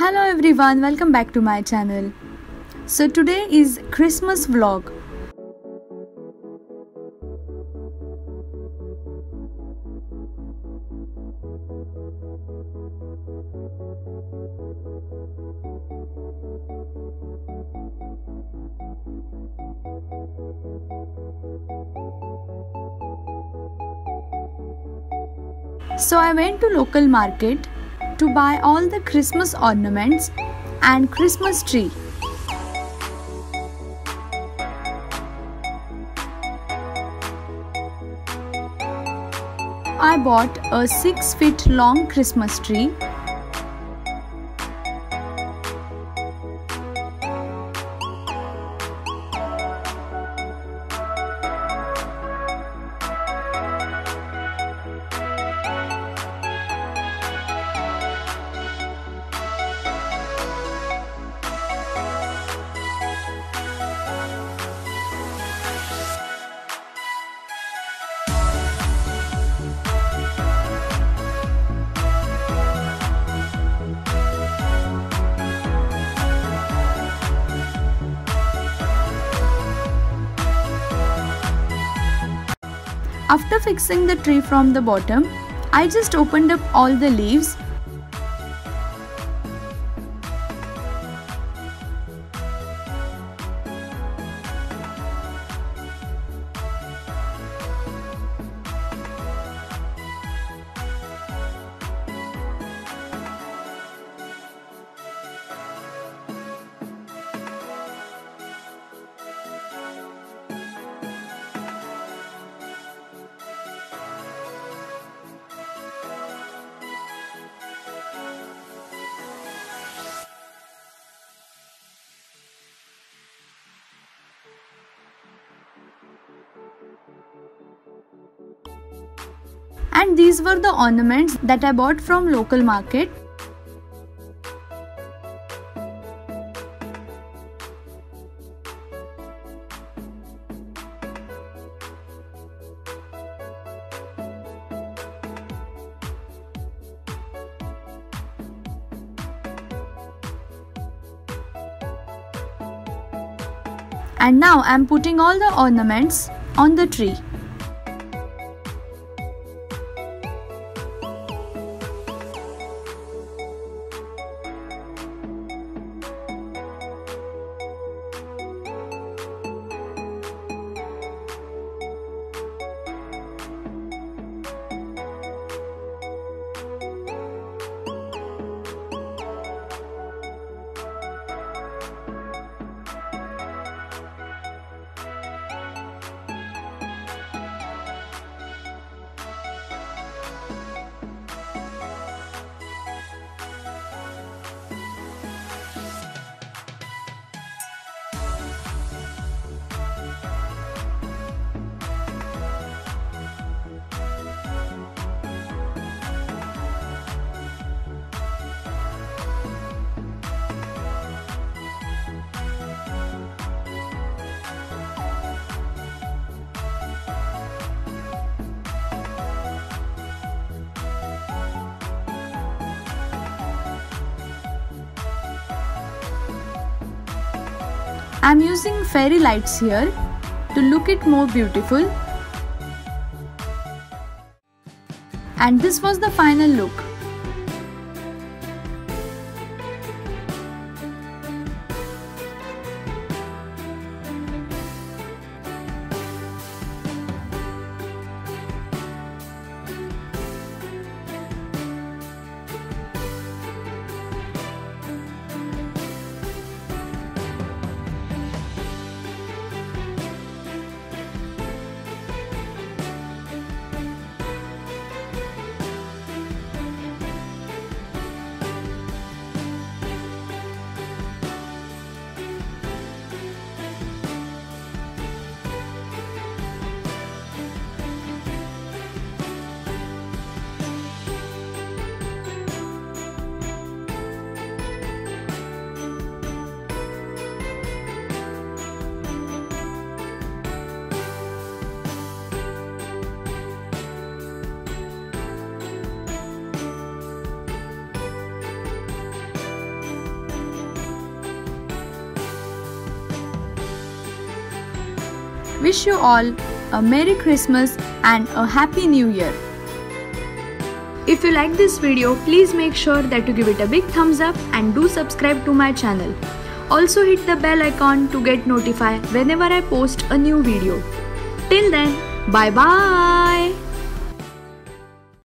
Hello everyone, welcome back to my channel. So today is Christmas vlog. So I went to local market to buy all the Christmas ornaments and Christmas tree. I bought a 6 feet long Christmas tree. After fixing the tree from the bottom, I just opened up all the leaves. And these were the ornaments that I bought from local market. And now I am putting all the ornaments on the tree. I'm using fairy lights here to look it more beautiful. And this was the final look. Wish you all a Merry Christmas and a Happy New Year. If you like this video, please make sure that you give it a big thumbs up and do subscribe to my channel. Also hit the bell icon to get notified whenever I post a new video. Till then, bye bye.